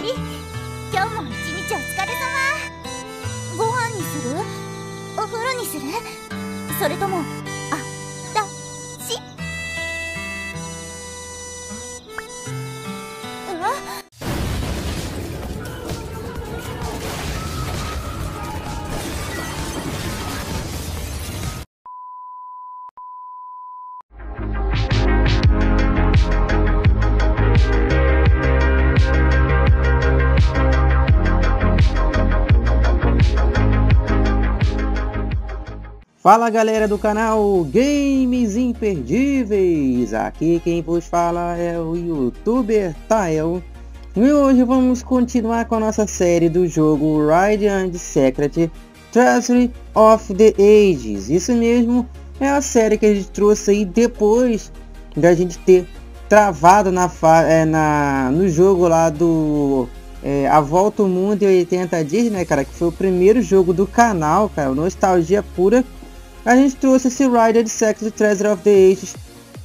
り。今日も一日お疲れ様。ご飯にする？お風呂にする？それともあたし？うん？Fala galera do canal Games Imperdíveis, aqui quem vos fala é o youtuber Thael. E hoje vamos continuar com a nossa série do jogo HIDE AND SECRET Treasure of the Ages. Isso mesmo, é a série que a gente trouxe aí depois da gente ter travado no jogo lá do A Volta ao Mundo em 80 dias, né cara, que foi o primeiro jogo do canal, cara, nostalgia pura. A gente trouxe esse HIDE AND SECRET Treasure of the Ages.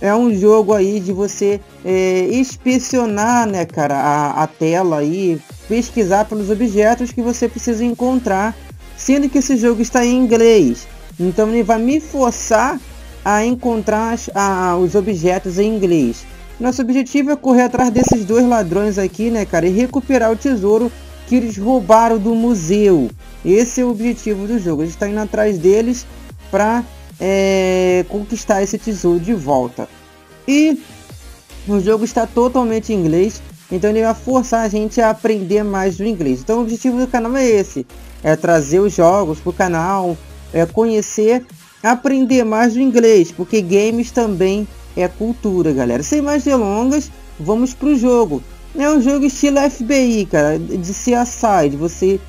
É um jogo aí de você inspecionar, né cara, a tela aí, pesquisar pelos objetos que você precisa encontrar, sendo que esse jogo está em inglês, então ele vai me forçar a encontrar os objetos em inglês. Nosso objetivo é correr atrás desses dois ladrões aqui, né cara, e recuperar o tesouro que eles roubaram do museu. Esse é o objetivo do jogo, a gente está indo atrás deles para conquistar esse tesouro de volta. E o jogo está totalmente em inglês, então ele vai forçar a gente a aprender mais do inglês. Então o objetivo do canal é esse, é trazer os jogos para o canal, é conhecer, aprender mais do inglês, porque games também é cultura, galera. Sem mais delongas, vamos para o jogo. É um jogo estilo FBI, cara, de CSI, de você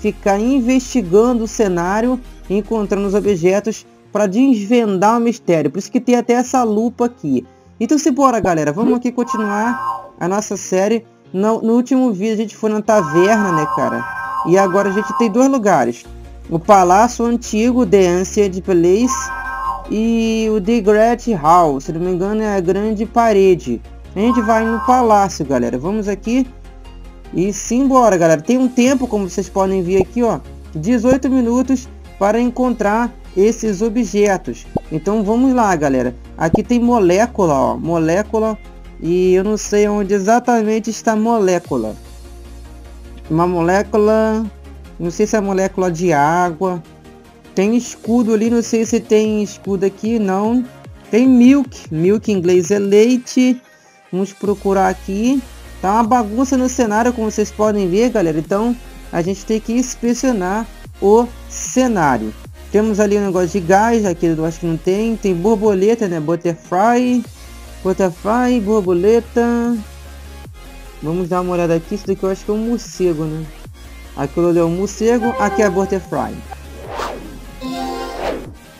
ficar investigando o cenário, encontrando os objetos para desvendar o mistério. Por isso que tem até essa lupa aqui. Então se bora galera, vamos aqui continuar a nossa série. No último vídeo a gente foi na taverna, né cara, e agora a gente tem dois lugares: o palácio antigo, The Ancient Palace, e o The Great Hall, se não me engano é a grande parede. A gente vai no palácio galera, vamos aqui e simbora galera. Tem um tempo, como vocês podem ver aqui ó, 18 minutos para encontrar esses objetos. Então vamos lá galera. Aqui tem molécula, ó, molécula, e eu não sei onde exatamente está a molécula. Uma molécula, não sei se é molécula de água. Tem escudo ali, não sei se tem escudo aqui, não. Tem milk, milk em inglês é leite. Vamos procurar aqui. Tá uma bagunça no cenário, como vocês podem ver galera. Então a gente tem que inspecionar o cenário. Temos ali um negócio de gás, aqui eu acho que não tem. Tem borboleta, né, butterfly, butterfly, borboleta. Vamos dar uma olhada aqui. Isso daqui eu acho que é um morcego, né? Aquilo ali é um morcego, aqui é a butterfly.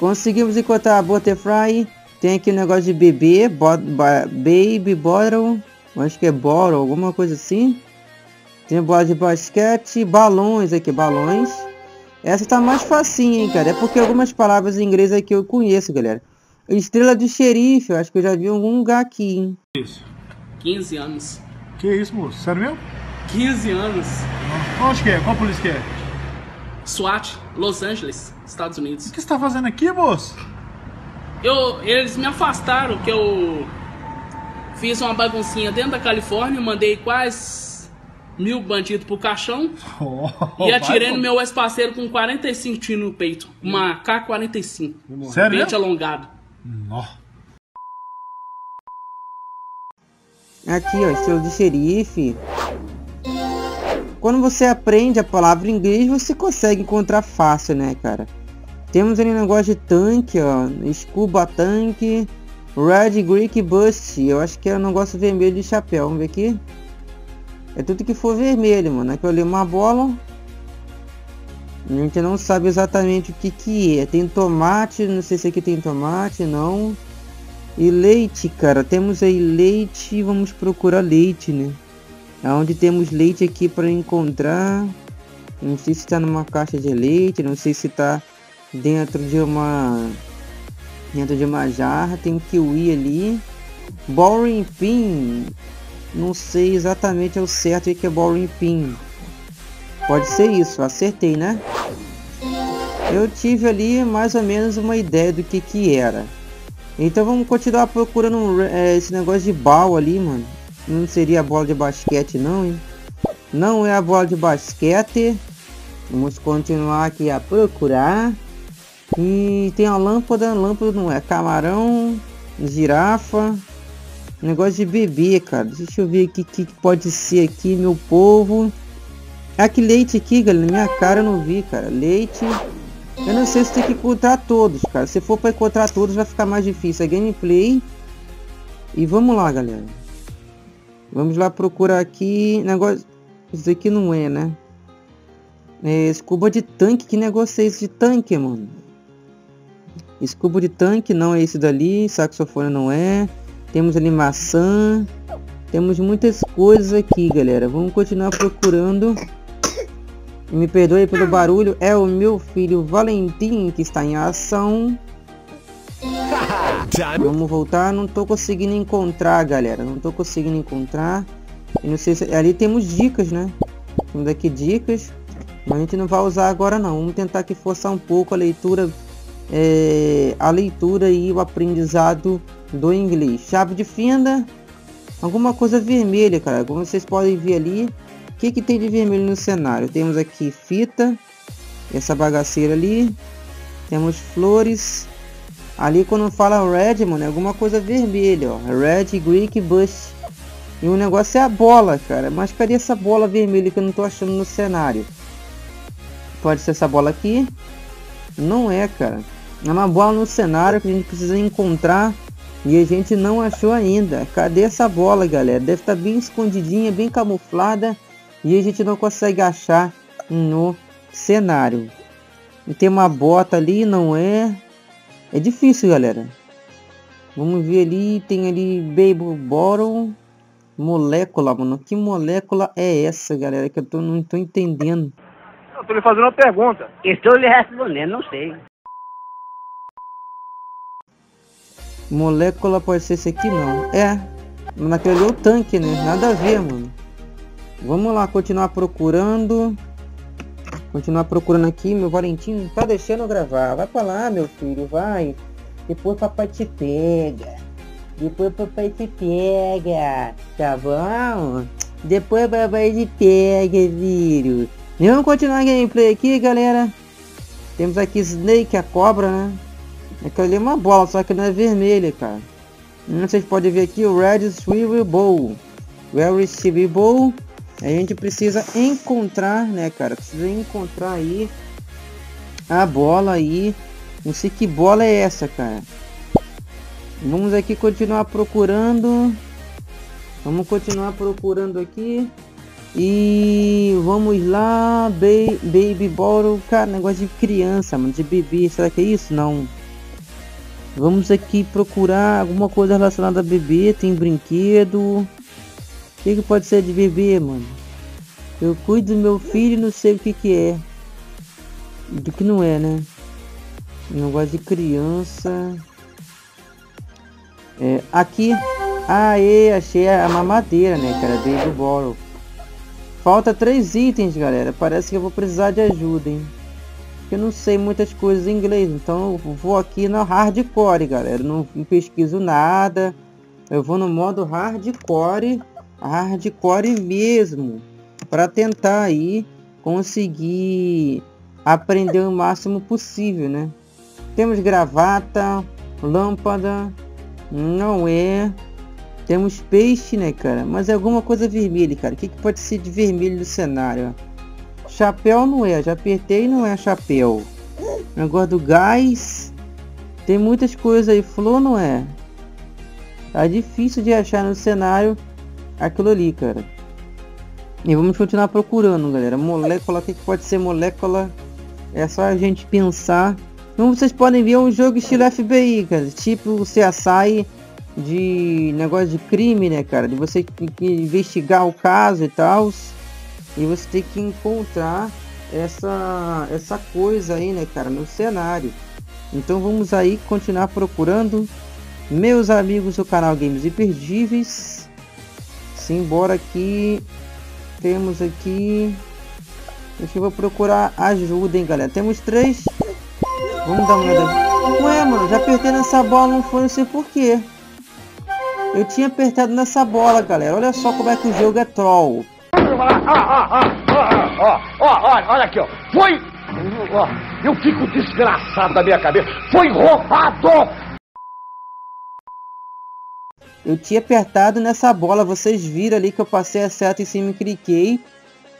Conseguimos encontrar a butterfly. Tem aqui um negócio de bebê, baby bottle, eu acho que é bottle, alguma coisa assim. Tem bola de basquete, balões aqui, balões. Essa tá mais facinha, hein, cara. É porque algumas palavras em inglês aqui eu conheço, galera. Estrela do xerife, eu acho que eu já vi em algum lugar aqui, hein. Isso. 15 anos. Que isso, moço? Sério mesmo? 15 anos. Onde que é? Qual polícia que é? SWAT, Los Angeles, Estados Unidos. O que você tá fazendo aqui, moço? Eles me afastaram, que eu fiz uma baguncinha dentro da Califórnia, mandei quase 1000 bandidos pro caixão, e atirei no meu ex-parceiro com 45 tiros no peito. Uma K-45. Sério? Pente alongado. Nossa. Aqui, ó, estilo de xerife. Quando você aprende a palavra em inglês, você consegue encontrar fácil, né, cara? Temos ali um negócio de tanque, ó. Scuba Tank, Red Greek Bust. Eu acho que é um negócio vermelho de chapéu. Vamos ver aqui. É tudo que for vermelho, mano. Aqui eu li uma bola. A gente não sabe exatamente o que é. Tem tomate, não sei se aqui tem tomate, não. E leite, cara. Temos aí leite. Vamos procurar leite, né? Aonde temos leite aqui para encontrar. Não sei se tá numa caixa de leite. Não sei se tá dentro de uma... dentro de uma jarra. Tem um kiwi ali. Boring pin. Não sei exatamente ao certo o que é Bowling Pin. Pode ser isso, acertei, né? Eu tive ali mais ou menos uma ideia do que era. Então vamos continuar procurando esse negócio de bal ali, mano. Não seria a bola de basquete não, hein? Não é a bola de basquete. Vamos continuar aqui a procurar. E tem a lâmpada, não é camarão, girafa, negócio de bebê, cara. Deixa eu ver o que pode ser aqui, meu povo. Ah, que leite aqui, galera, minha cara, eu não vi, cara. Leite. Eu não sei se tem que encontrar todos, cara. Se for para encontrar todos vai ficar mais difícil a gameplay. E vamos lá, galera. Vamos lá procurar aqui. Negócio... isso aqui não é, né? É, escuba de tanque. Que negócio é esse de tanque, mano? Escuba de tanque não é esse dali. Saxofone não é. Temos ali maçã. Temos muitas coisas aqui, galera. Vamos continuar procurando. Me perdoe pelo barulho. É o meu filho Valentim que está em ação. Vamos voltar. Não tô conseguindo encontrar, galera. Não tô conseguindo encontrar. Eu não sei se... ali temos dicas, né? Temos aqui dicas. Mas a gente não vai usar agora não. Vamos tentar aqui forçar um pouco a leitura. A leitura e o aprendizado do inglês. Chave de fenda. Alguma coisa vermelha, cara. Como vocês podem ver ali. O que tem de vermelho no cenário? Temos aqui fita. Essa bagaceira ali. Temos flores. Ali quando fala red, mano, é alguma coisa vermelha, ó. Red, Greek, Bush. E o negócio é a bola, cara. Mas cadê essa bola vermelha que eu não tô achando no cenário? Pode ser essa bola aqui? Não é, cara. É uma bola no cenário que a gente precisa encontrar. E a gente não achou ainda. Cadê essa bola, galera? Deve estar bem escondidinha, bem camuflada. E a gente não consegue achar no cenário. E tem uma bota ali, não é? É difícil, galera. Vamos ver ali. Tem ali Baby Bottle. Molécula, mano. Que molécula é essa, galera? Que eu não tô entendendo. Eu tô lhe fazendo uma pergunta. Estou lhe respondendo, não sei. Molécula pode ser esse aqui não. É. Naquele é o tanque, né? Nada a ver, mano. Vamos lá, continuar procurando. Continuar procurando aqui. Meu Valentim não tá deixando eu gravar. Vai pra lá, meu filho, vai. Depois papai te pega. Depois papai te pega. Tá bom? Depois papai te pega, filho. E vamos continuar a gameplay aqui, galera. Temos aqui Snake, a cobra, né? É que ali é uma bola, só que não é vermelha, cara. Vocês podem ver aqui o Red Swivel Bowl. Very Swivel Bowl. A gente precisa encontrar, né, cara? Precisa encontrar aí a bola aí. Não sei que bola é essa, cara. Vamos aqui continuar procurando. Vamos continuar procurando aqui. E vamos lá. Baby Bottle. Cara, negócio de criança, mano. De bebê. Será que é isso? Não. Vamos aqui procurar alguma coisa relacionada a bebê. Tem brinquedo. O que pode ser de bebê, mano? Eu cuido do meu filho, não sei o que é. Do que não é, né? Negócio de criança. É, aqui. Aê, achei a mamadeira, né, cara? Baby Bottle. Falta 3 itens, galera. Parece que eu vou precisar de ajuda, hein? Eu não sei muitas coisas em inglês, então eu vou aqui no hardcore, galera. Não pesquiso nada. Eu vou no modo hardcore, hardcore mesmo, para tentar aí conseguir aprender o máximo possível, né? Temos gravata, lâmpada, não é? Temos peixe, né, cara? Mas é alguma coisa vermelha, cara. O que pode ser de vermelho no cenário? Chapéu não é, já apertei, não é chapéu. Negócio do gás. Tem muitas coisas aí. Flor não é. Tá difícil de achar no cenário aquilo ali, cara. E vamos continuar procurando, galera. Molécula, o que pode ser molécula? É só a gente pensar. Como vocês podem ver, é um jogo estilo FBI, cara. Tipo o CSI de negócio de crime, né, cara? De você investigar o caso e tal. E você tem que encontrar essa coisa aí, né, cara, no cenário. Então vamos aí continuar procurando. Meus amigos do canal Games Imperdíveis, Simbora que temos aqui. Deixa eu procurar ajuda, hein, galera. Temos três. Vamos dar uma olhada. Ué, mano, já apertei nessa bola, não foi, não sei porquê. Eu tinha apertado nessa bola, galera. Olha só como é que o jogo é troll. Olha aqui, ó. Foi... eu fico desgraçado da minha cabeça. Foi roubado! Eu tinha apertado nessa bola. Vocês viram ali que eu passei a seta em cima e cliquei.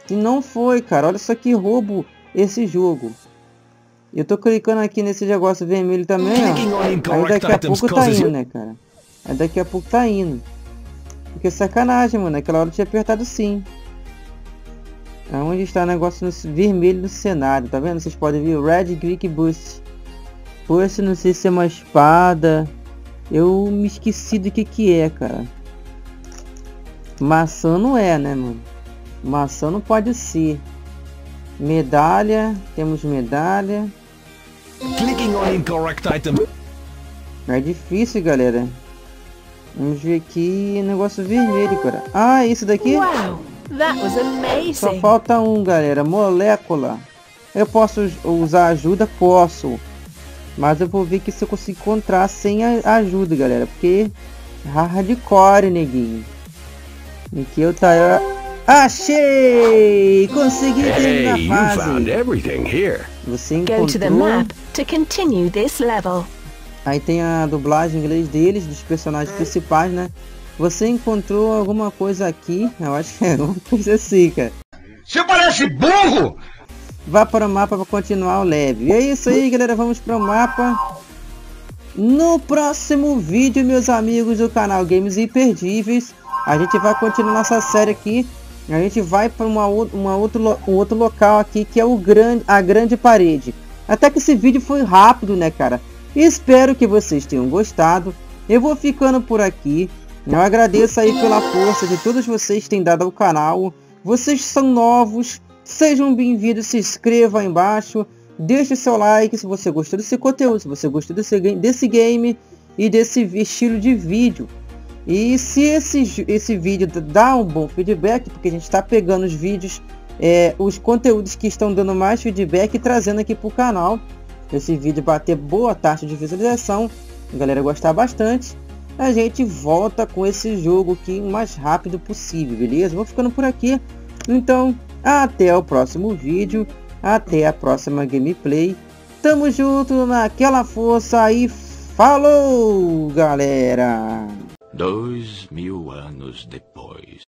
E não foi, cara. Olha só que roubo esse jogo. Eu tô clicando aqui nesse negócio vermelho também, ó. Aí daqui a pouco tá indo, né, cara? Aí daqui a pouco tá indo. Porque sacanagem, mano. Naquela hora eu tinha apertado sim. Aonde está o negócio no vermelho no cenário, tá vendo? Vocês podem ver o Red Click Boost. Boost, não sei se é uma espada. Eu me esqueci do que é, cara. Maçã não é, né, mano? Maçã não pode ser. Medalha. Temos medalha. Clicking on incorrect item. É difícil, galera. Vamos ver aqui. Negócio vermelho, cara. Ah, isso daqui? Wow, that was amazing. Só falta um, galera. Molécula. Eu posso usar ajuda? Posso. Mas eu vou ver que se eu consigo encontrar sem a ajuda, galera. Porque hardcore, neguinho. E que eu tá... Achei! Consegui terminar a fase. Você encontrou... Aí tem a dublagem em inglês deles, dos personagens principais, né? Você encontrou alguma coisa aqui? Eu acho que é uma coisa assim, cara. Você parece burro! Vá para o mapa para continuar o level. E é isso aí, galera. Vamos para o mapa. No próximo vídeo, meus amigos do canal Games Imperdíveis, a gente vai continuar nossa série aqui. A gente vai para um outro local aqui, que é a grande parede. Até que esse vídeo foi rápido, né, cara? Espero que vocês tenham gostado. Eu vou ficando por aqui. Eu agradeço aí pela força de todos vocês que têm dado ao canal. Vocês são novos. Sejam bem-vindos. Se inscreva aí embaixo. Deixe seu like se você gostou desse conteúdo. Se você gostou desse game e desse estilo de vídeo. E se esse vídeo dá um bom feedback. Porque a gente está pegando os vídeos. Os conteúdos que estão dando mais feedback. E trazendo aqui para o canal. Esse vídeo bater boa taxa de visualização, a galera gostar bastante, a gente volta com esse jogo aqui o mais rápido possível, beleza? Vou ficando por aqui, então até o próximo vídeo, até a próxima gameplay, tamo junto, naquela força e falou, galera! 2000 anos depois.